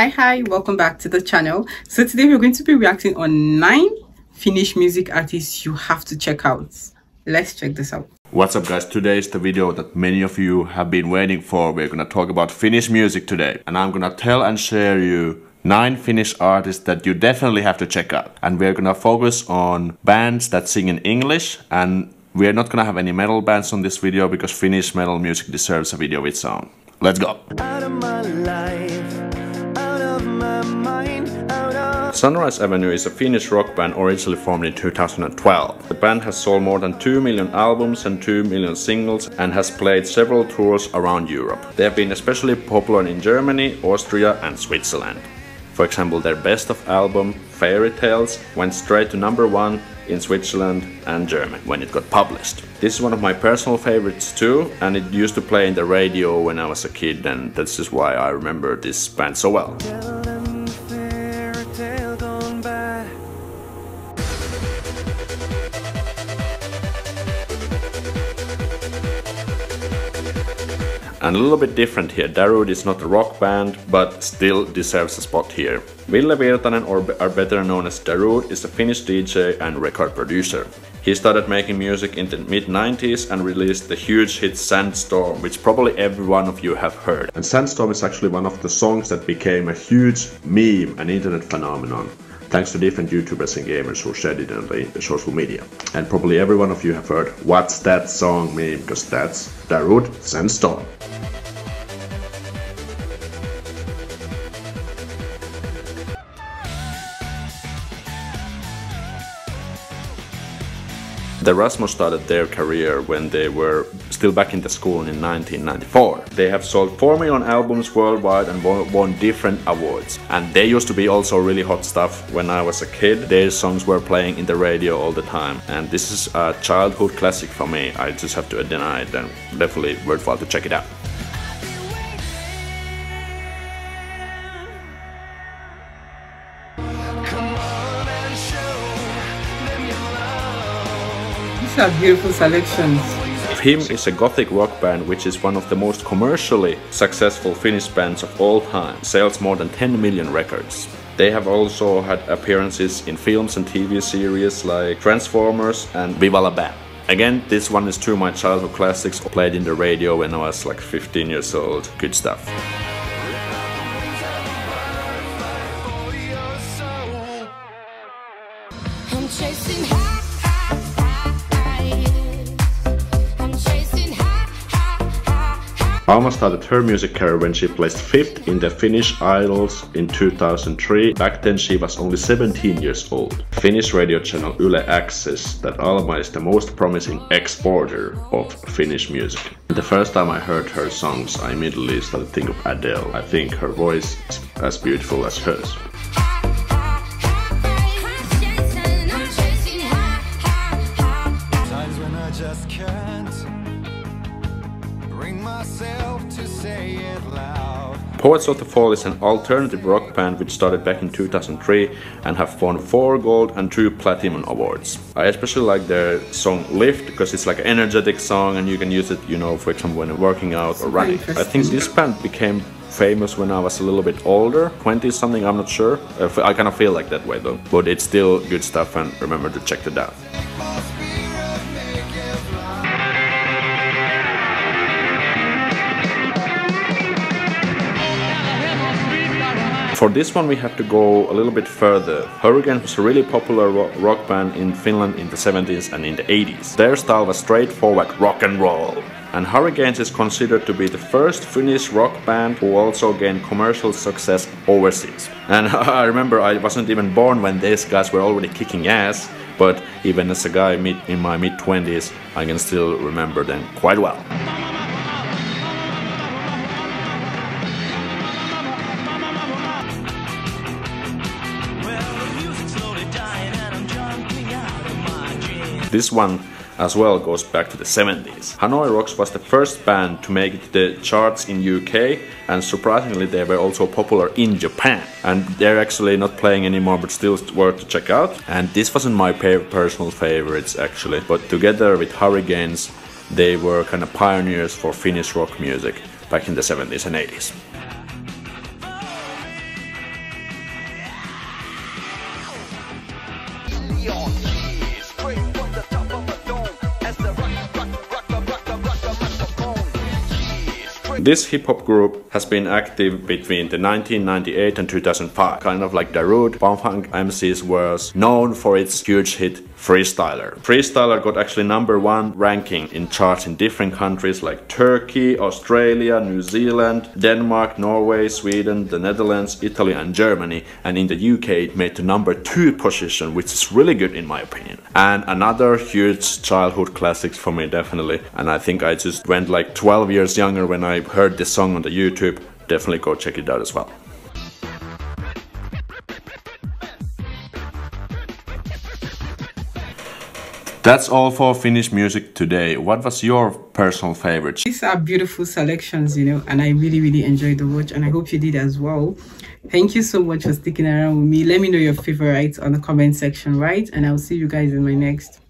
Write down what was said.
Hi, welcome back to the channel. So today we're going to be reacting on 9 Finnish music artists you have to check out. Let's check this out. What's up guys, today is the video that many of you have been waiting for. We're gonna talk about Finnish music today, and I'm gonna tell and share you 9 Finnish artists that you definitely have to check out. And we're gonna focus on bands that sing in English, and we're not gonna have any metal bands on this video because Finnish metal music deserves a video of its own. Let's go! Out of my life. Sunrise Avenue is a Finnish rock band originally formed in 2012. The band has sold more than 2 million albums and 2 million singles and has played several tours around Europe. They have been especially popular in Germany, Austria and Switzerland. For example, their best of album, Fairy Tales, went straight to #1 in Switzerland and Germany when it got published. This is one of my personal favorites too, and it used to play in the radio when I was a kid, and that's just why I remember this band so well. And a little bit different here, Darude is not a rock band, but still deserves a spot here. Ville Virtanen, or better known as Darude, is a Finnish DJ and record producer. He started making music in the mid-90s and released the huge hit Sandstorm, which probably every one of you have heard. And Sandstorm is actually one of the songs that became a huge meme and internet phenomenon, thanks to different YouTubers and gamers who shared it on the social media. And probably every one of you have heard "What's That Song" meme, because that's Darude Sandstorm. The Rasmus started their career when they were still back in the school in 1994. They have sold 4 million albums worldwide and won different awards. And they used to be also really hot stuff when I was a kid. Their songs were playing in the radio all the time. And this is a childhood classic for me. I just have to deny it, and definitely worthwhile to check it out. These are beautiful selections. HIM is a gothic rock band which is one of the most commercially successful Finnish bands of all time. Sells more than 10 million records. They have also had appearances in films and TV series like Transformers and Viva La Bam. Again, this one is two of my childhood classics, played in the radio when I was like 15 years old. Good stuff. I'm chasing high. Alma started her music career when she placed 5th in the Finnish Idols in 2003. Back then she was only 17 years old. Finnish radio channel Yle Access that Alma is the most promising exporter of Finnish music. The first time I heard her songs, I immediately started thinking of Adele. I think her voice is as beautiful as hers. Awards of the Fall is an alternative rock band which started back in 2003 and have won 4 gold and 2 platinum awards. I especially like their song Lift because it's like an energetic song and you can use it, you know, for example when working out or running. I think this band became famous when I was a little bit older, 20 something, I'm not sure. I kind of feel like that way though, but it's still good stuff, and remember to check it out. For this one we have to go a little bit further. Hurriganes was a really popular rock band in Finland in the 70s and in the 80s. Their style was straightforward rock and roll. And Hurriganes is considered to be the first Finnish rock band who also gained commercial success overseas. And I remember I wasn't even born when these guys were already kicking ass, but even as a guy in my mid-20s, I can still remember them quite well. This one as well goes back to the 70s. Hanoi Rocks was the first band to make it to the charts in UK, and surprisingly they were also popular in Japan. And they're actually not playing anymore, but still worth to check out. And this wasn't my personal favorites actually, but together with Hurriganes they were kind of pioneers for Finnish rock music back in the 70s and 80s. Leon. Yeah, straight from the top of a dome. As the rock microphone. This hip-hop group has been active between the 1998 and 2005. Kind of like Darude, Panfunk MCs was known for its huge hit Freestyler. Freestyler got actually #1 ranking in charts in different countries like Turkey, Australia, New Zealand, Denmark, Norway, Sweden, the Netherlands, Italy and Germany, and in the UK it made the #2 position, which is really good in my opinion. And another huge childhood classics for me definitely, and I think I just went like 12 years younger when I heard this song on the YouTube. Definitely go check it out as well. That's all for Finnish music today. What was your personal favorite? These are beautiful selections, you know, and I really enjoyed the watch, and I hope you did as well. Thank you so much for sticking around with me. Let me know your favorites on the comment section, right? And I'll see you guys in my next